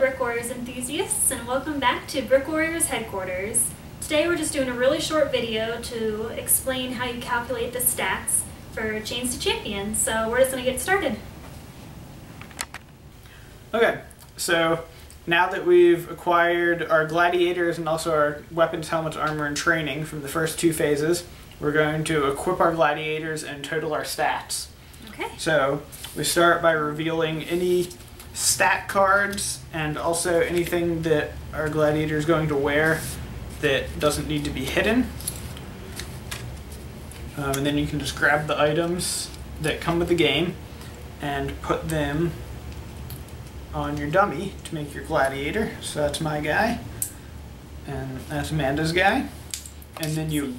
Brick Warriors enthusiasts, and welcome back to Brick Warriors headquarters. Today we're just doing a really short video to explain how you calculate the stats for Chains to Champions, so we're just going to get started. Okay, so now that we've acquired our gladiators and also our weapons, helmets, armor, and training from the first two phases, we're going to equip our gladiators and total our stats. Okay. So we start by revealing any stat cards and also anything that our gladiator is going to wear that doesn't need to be hidden. And then you can just grab the items that come with the game and put them on your dummy to make your gladiator. So that's my guy, and that's Amanda's guy. And then you...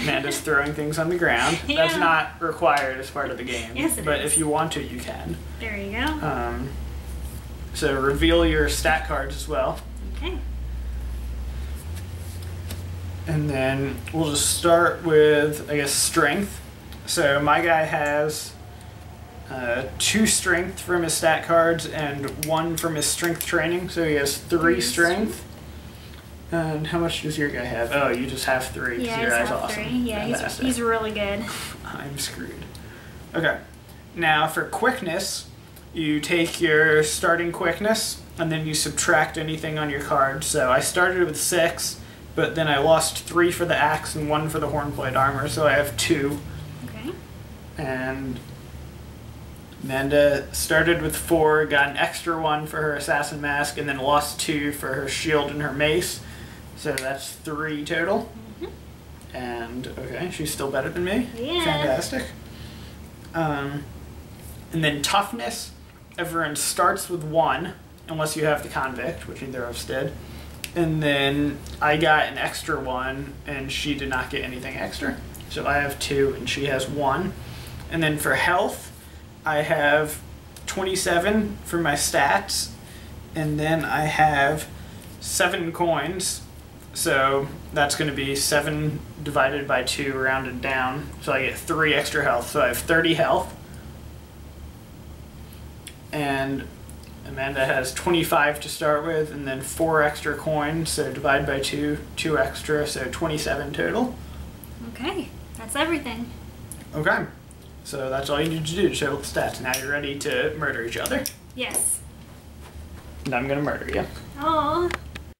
Amanda's throwing things on the ground. Yeah. That's not required as part of the game. Yes, it but is. If you want to, you can. There you go. So reveal your stat cards as well. Okay. And then we'll just start with, I guess, strength. So my guy has 2 strength from his stat cards and 1 from his strength training, so he has 3 strength. And how much does your guy have? Oh, you just have 3. Yeah, your guy's awesome. 3. Yeah, he's really good. I'm screwed. Okay. Now for quickness, you take your starting quickness and then you subtract anything on your card. So I started with 6, but then I lost 3 for the axe and 1 for the hornplate armor, so I have 2. Okay. And Amanda started with 4, got an extra 1 for her assassin mask, and then lost 2 for her shield and her mace. So that's 3 total. Mm-hmm. And, okay, she's still better than me. Yeah. Fantastic. And then toughness. Everyone starts with 1, unless you have the convict, which neither of us did. And then I got an extra 1, and she did not get anything extra. So I have 2, and she has 1. And then for health, I have 27 for my stats, and then I have 7 coins. So that's going to be 7 divided by 2 rounded down. So I get 3 extra health. So I have 30 health. And Amanda has 25 to start with, and then 4 extra coins. So divide by 2, 2 extra. So 27 total. Okay. That's everything. Okay. So that's all you need to do to show the stats. Now you're ready to murder each other. Yes. And I'm going to murder you. Aww.